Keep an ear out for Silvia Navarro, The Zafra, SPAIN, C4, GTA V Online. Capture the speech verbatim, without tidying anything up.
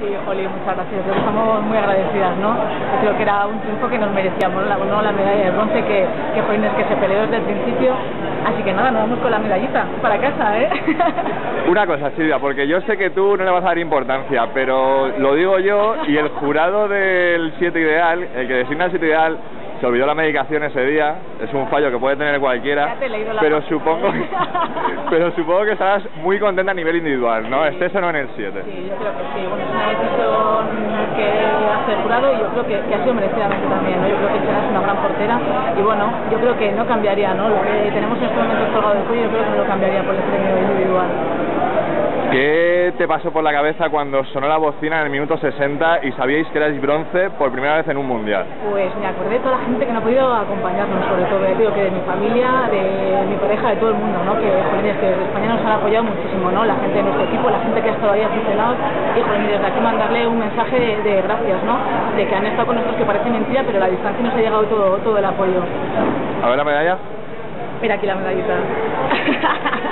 Sí, Oli, muchas gracias. Estamos muy agradecidas, ¿no? Yo creo que era un triunfo que nos merecíamos, ¿no? La medalla de bronce que, que fue Inés, que se peleó desde el principio. Así que nada, nos vamos con la medallita para casa, ¿eh? Una cosa, Silvia, porque yo sé que tú no le vas a dar importancia, pero lo digo yo y el jurado del siete ideal, el que designa el siete ideal, se olvidó la medicación ese día. Es un fallo que puede tener cualquiera, pero supongo que, pero supongo que estarás muy contenta a nivel individual, ¿no? Sí. Estés o no en el siete. Sí, yo creo que sí. Bueno, es una decisión que hace el jurado y yo creo que, que ha sido merecidamente también, ¿no? Yo creo que serás una gran portera y bueno, yo creo que no cambiaría, ¿no? Lo que tenemos en este momento colgado del cuello, yo creo que no lo cambiaría por el premio individual. ¿Qué te pasó por la cabeza cuando sonó la bocina en el minuto sesenta y sabíais que erais bronce por primera vez en un mundial? Pues me acordé de toda la gente que no ha podido acompañarnos, sobre todo, digo, que de mi familia, de mi pareja, de todo el mundo, ¿no? Que, joder, es que desde España nos han apoyado muchísimo, ¿no? La gente de nuestro equipo, la gente que ha estado ahí aficionados, y, joder, desde aquí mandarle un mensaje de, de gracias, ¿no? De que han estado con nosotros, que parece mentira, pero a la distancia nos ha llegado todo, todo el apoyo. A ver la medalla. Mira aquí la medallita.